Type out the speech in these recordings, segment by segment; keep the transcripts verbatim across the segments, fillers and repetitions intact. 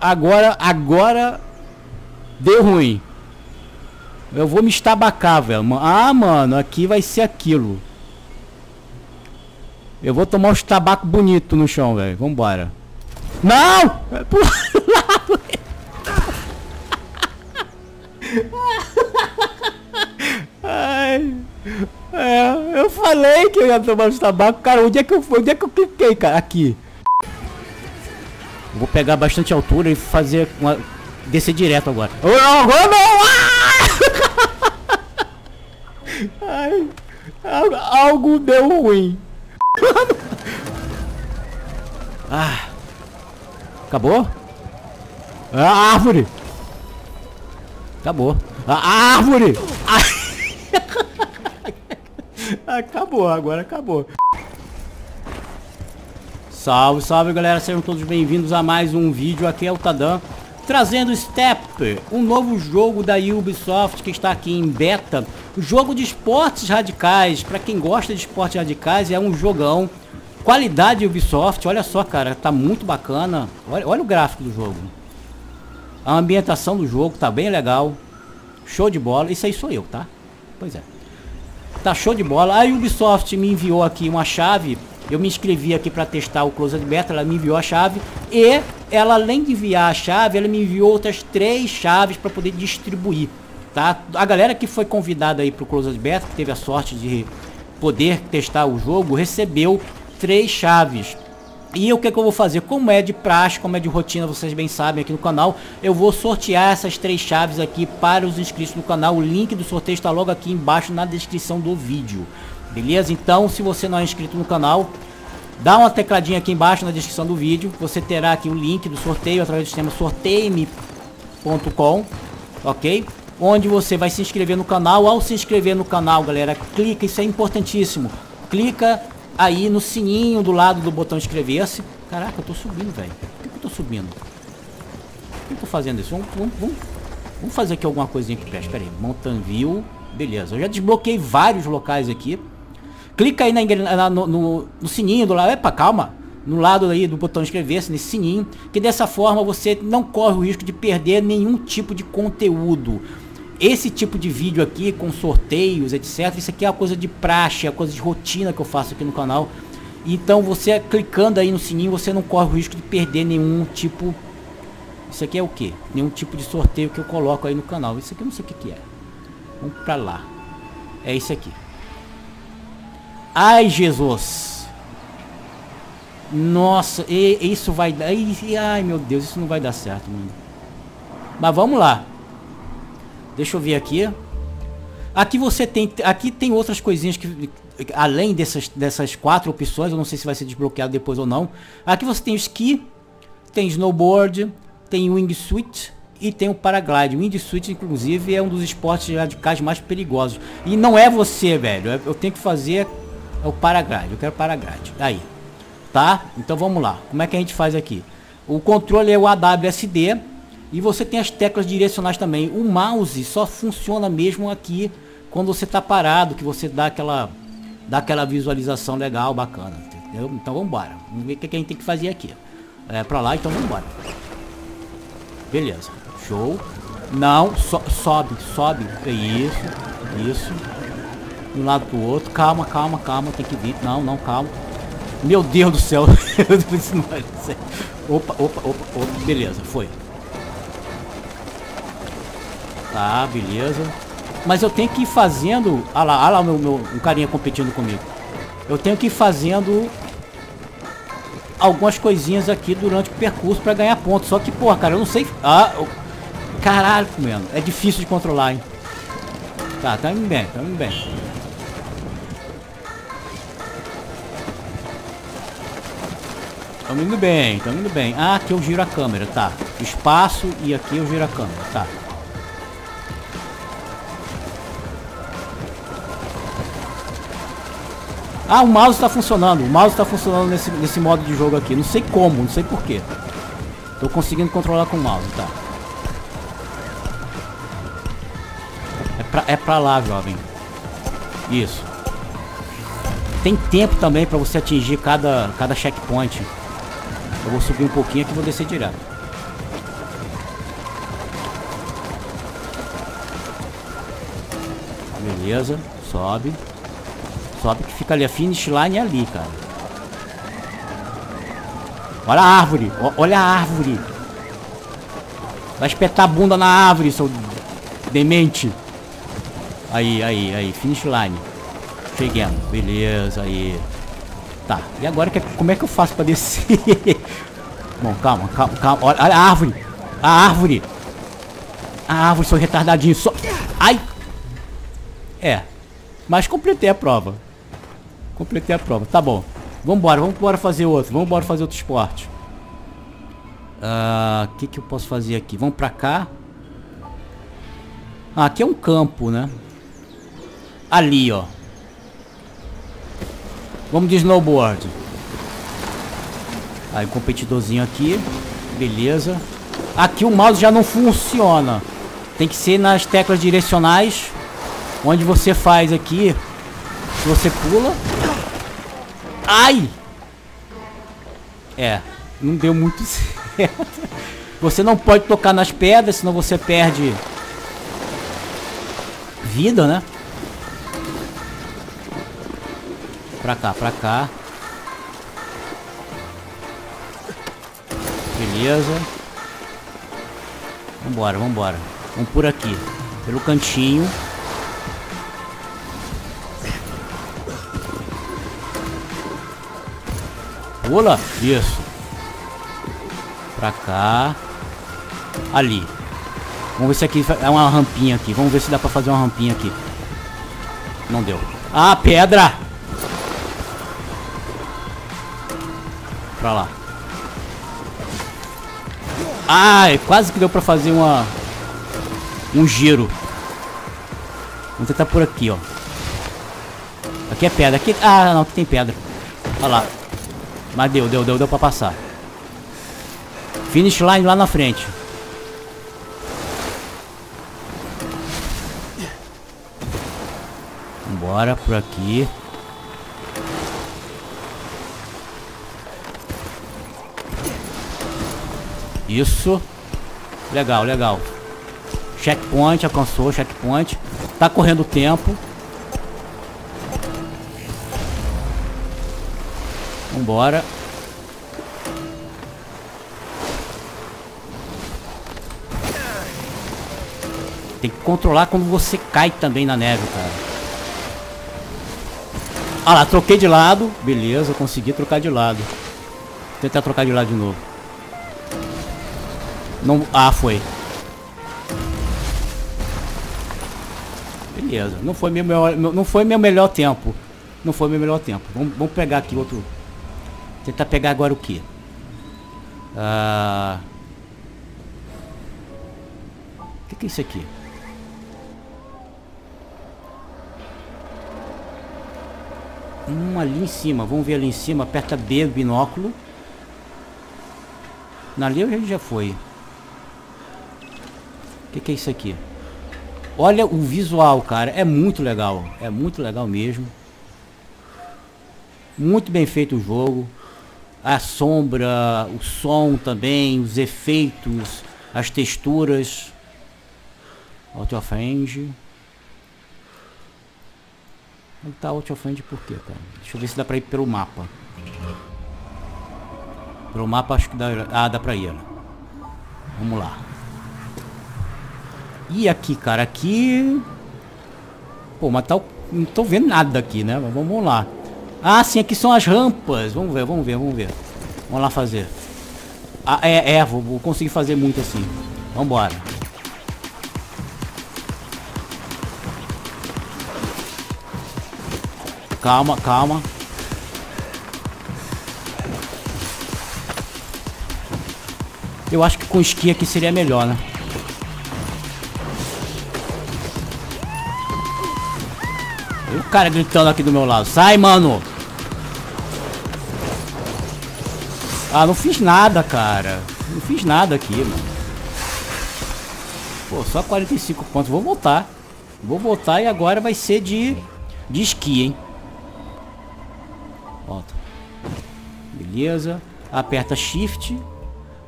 agora, agora deu ruim. Eu vou me estabacar, velho. Ah, mano, aqui vai ser aquilo. Eu vou tomar uns tabaco bonito no chão, velho. Vambora. Não! Ai, é, eu falei que eu ia tomar uns tabaco. Cara, onde é que eu fui? Onde é que eu cliquei, cara? Aqui. Vou pegar bastante altura e fazer uma... descer direto agora. Ai, algo deu ruim. Ah, acabou? A árvore! Acabou! A árvore! Acabou, agora acabou. Salve, salve galera, sejam todos bem-vindos a mais um vídeo. Aqui é o Tadã, trazendo Step, um novo jogo da Ubisoft que está aqui em beta. Jogo de esportes radicais, para quem gosta de esportes radicais, é um jogão. Qualidade Ubisoft, olha só cara, tá muito bacana. Olha, olha o gráfico do jogo. A ambientação do jogo tá bem legal. Show de bola, isso aí sou eu, tá? Pois é. Tá show de bola. A Ubisoft me enviou aqui uma chave. Eu me inscrevi aqui para testar o Closed Beta, ela me enviou a chave e ela, além de enviar a chave, ela me enviou outras três chaves para poder distribuir, tá? A galera que foi convidada aí pro Closed Beta, que teve a sorte de poder testar o jogo, recebeu três chaves. E o que, que eu vou fazer? Como é de praxe, como é de rotina, vocês bem sabem aqui no canal, eu vou sortear essas três chaves aqui para os inscritos do canal. O link do sorteio está logo aqui embaixo na descrição do vídeo. Beleza? Então, se você não é inscrito no canal, dá uma tecladinha aqui embaixo na descrição do vídeo. Você terá aqui o link do sorteio através do sistema sorteie me ponto com, ok? Onde você vai se inscrever no canal. Ao se inscrever no canal, galera, clica, isso é importantíssimo. Clica aí no sininho do lado do botão inscrever-se. Caraca, eu tô subindo, velho. Por que, que eu tô subindo? Por que eu tô fazendo isso? Vamos, vamos, vamos, vamos fazer aqui alguma coisinha que preste. Pera aí, Mountain View. Beleza, eu já desbloqueei vários locais aqui. Clica aí na, na, no, no, no sininho do lado. Epa, calma. No lado aí do botão inscrever-se, nesse sininho. Que dessa forma você não corre o risco de perder nenhum tipo de conteúdo. Esse tipo de vídeo aqui, com sorteios, etcétera. Isso aqui é uma coisa de praxe, é uma coisa de rotina que eu faço aqui no canal. Então você clicando aí no sininho, você não corre o risco de perder nenhum tipo... Isso aqui é o que? Nenhum tipo de sorteio que eu coloco aí no canal. Isso aqui eu não sei o que que é. Vamos pra lá. É isso aqui. Ai, Jesus. Nossa, e, isso vai dar... E, ai, meu Deus, isso não vai dar certo, mano. Mas vamos lá. Deixa eu ver aqui. Aqui você tem, aqui tem outras coisinhas que além dessas dessas quatro opções, eu não sei se vai ser desbloqueado depois ou não. Aqui você tem o esqui, tem snowboard, tem wingsuit e tem o paraglide. O wingsuit inclusive é um dos esportes radicais mais perigosos. E não é você, velho. Eu tenho que fazer é o paraglide. Eu quero paraglide. Aí. Tá? Então vamos lá. Como é que a gente faz aqui? O controle é o A W S D. E você tem as teclas direcionais também. O mouse só funciona mesmo aqui quando você tá parado, que você dá aquela, dá aquela visualização legal, bacana, entendeu? Então vamos embora. Vamos ver o que a gente tem que fazer aqui. É pra lá, então vamos embora. Beleza. Show. Não, so, sobe, sobe. Isso, isso. De um lado pro outro. Calma, calma, calma. Tem que vir. Não, não, calma. Meu Deus do céu. Opa, opa, opa, opa. Beleza, foi. Tá, beleza. Mas eu tenho que ir fazendo... Ah lá, ah lá o meu, meu um carinha competindo comigo. Eu tenho que ir fazendo algumas coisinhas aqui durante o percurso pra ganhar pontos. Só que, porra, cara, eu não sei... Ah, eu... Caralho, mano. É difícil de controlar, hein. Tá, tá indo bem, tá indo bem. Tá indo bem, tá indo bem. Ah, aqui eu giro a câmera, tá. Espaço e aqui eu giro a câmera, tá. Ah, o mouse está funcionando. O mouse está funcionando nesse, nesse modo de jogo aqui. Não sei como, não sei porquê. Tô conseguindo controlar com o mouse, tá? É pra, é pra lá, jovem. Isso. Tem tempo também pra você atingir cada, cada checkpoint. Eu vou subir um pouquinho aqui e vou descer direto. Beleza, sobe. Sobe que fica ali, a finish line ali, cara. Olha a árvore, o, olha a árvore. Vai espetar a bunda na árvore, seu demente. Aí, aí, aí, finish line. Cheguemos, beleza, aí. Tá, e agora que, como é que eu faço pra descer? Bom, calma, calma, calma. Olha, olha a árvore. A árvore. A árvore, sou retardadinho. Só... Ai. É. Mas completei a prova. Completei a prova. Tá bom. Vambora, vambora fazer outro. Vambora fazer outro esporte. O uh, que que eu posso fazer aqui? Vamos pra cá. Ah, aqui é um campo, né? Ali, ó. Vamos de snowboard. Aí, um competidorzinho aqui. Beleza. Aqui o mouse já não funciona. Tem que ser nas teclas direcionais. Onde você faz aqui. Você pula. Ai! É. Não deu muito certo. Você não pode tocar nas pedras, senão você perde vida, né? Pra cá, pra cá. Beleza. Vambora, vambora. Vamos por aqui. Pelo cantinho. Pula. Isso. Pra cá. Ali. Vamos ver se aqui é uma rampinha aqui. Vamos ver se dá pra fazer uma rampinha aqui. Não deu. Ah, pedra! Pra lá. Ai, quase que deu pra fazer uma um giro. Vamos tentar por aqui, ó. Aqui é pedra, aqui... Ah, não, aqui tem pedra. Olha lá. Mas deu, deu, deu, deu pra passar. Finish line lá na frente. Vambora, por aqui. Isso. Legal, legal. Checkpoint, alcançou, checkpoint. Tá correndo o tempo. Vambora. Tem que controlar quando você cai também na neve, cara. Ah lá, troquei de lado. Beleza, consegui trocar de lado. Vou tentar trocar de lado de novo. Não, ah, foi. Beleza. Não foi meu melhor, não foi meu melhor tempo. Não foi meu melhor tempo. Vamos, vamos pegar aqui outro. Tentar pegar agora o que? Ah... O que, que é isso aqui? Hum, ali em cima. Vamos ver ali em cima. Aperta B, binóculo. Na linha a gente já foi. O que, que é isso aqui? Olha o visual, cara. É muito legal. É muito legal mesmo. Muito bem feito o jogo. A sombra, o som também, os efeitos, as texturas. Out of range. Não tá out of range por quê, cara? Deixa eu ver se dá pra ir pelo mapa. Pelo mapa acho que dá... Ah, dá pra ir. Vamos lá. E aqui, cara, aqui... Pô, mas tá... não tô vendo nada aqui, né? Mas vamos lá. Ah, sim, aqui são as rampas. Vamos ver, vamos ver, vamos ver. Vamos lá fazer. Ah, é, é, vou, vou conseguir fazer muito assim. Vambora. Calma, calma. Eu acho que com esqui aqui seria melhor, né? O cara gritando aqui do meu lado. Sai, mano! Ah, não fiz nada, cara. Não fiz nada aqui, mano. Pô, só quarenta e cinco pontos. Vou voltar. Vou voltar e agora vai ser de, de esqui, hein? Volta. Beleza. Aperta Shift.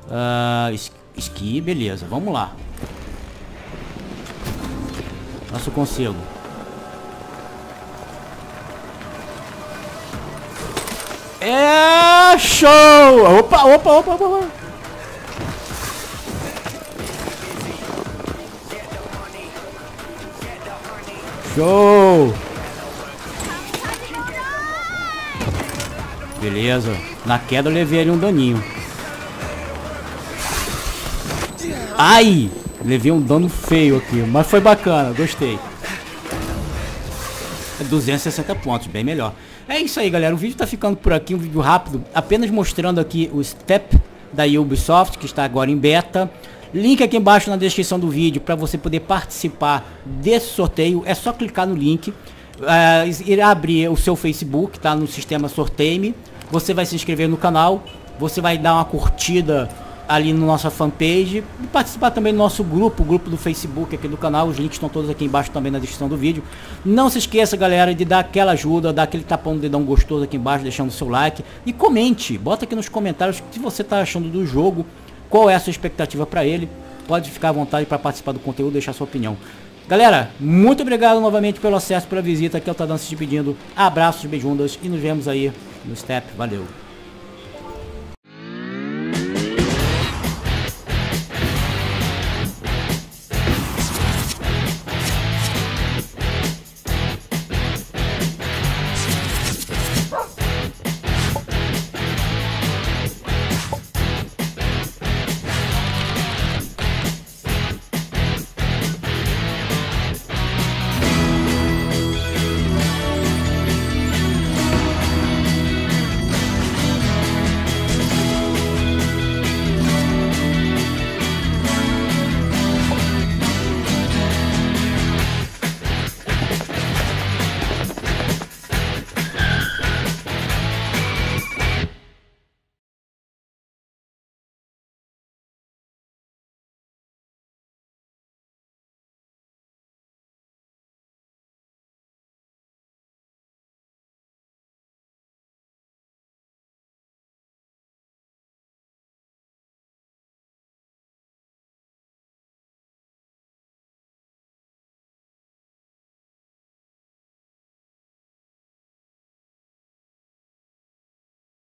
Uh, esqui, beleza. Vamos lá. Nossa, eu consigo. É show! Opa, opa, opa, opa, opa. Show! Beleza. Na queda eu levei ali um daninho. Ai! Levei um dano feio aqui, mas foi bacana, gostei. duzentos e sessenta pontos, bem melhor. É isso aí, galera. O vídeo tá ficando por aqui, um vídeo rápido, apenas mostrando aqui o Step da Ubisoft, que está agora em beta. Link aqui embaixo na descrição do vídeo para você poder participar desse sorteio. É só clicar no link, uh, irá abrir o seu Facebook, tá? No sistema Sorteie-me. Você vai se inscrever no canal, você vai dar uma curtida ali na nossa fanpage e participar também do nosso grupo, o grupo do Facebook aqui do canal. Os links estão todos aqui embaixo também na descrição do vídeo. Não se esqueça, galera, de dar aquela ajuda, dar aquele tapão no dedão gostoso aqui embaixo, deixando o seu like e comente, bota aqui nos comentários o que você tá achando do jogo, qual é a sua expectativa para ele. Pode ficar à vontade para participar do conteúdo, deixar sua opinião. Galera, muito obrigado novamente pelo acesso, pela visita, aqui é o Tadão se despedindo, abraços, beijundas e nos vemos aí no Step, valeu!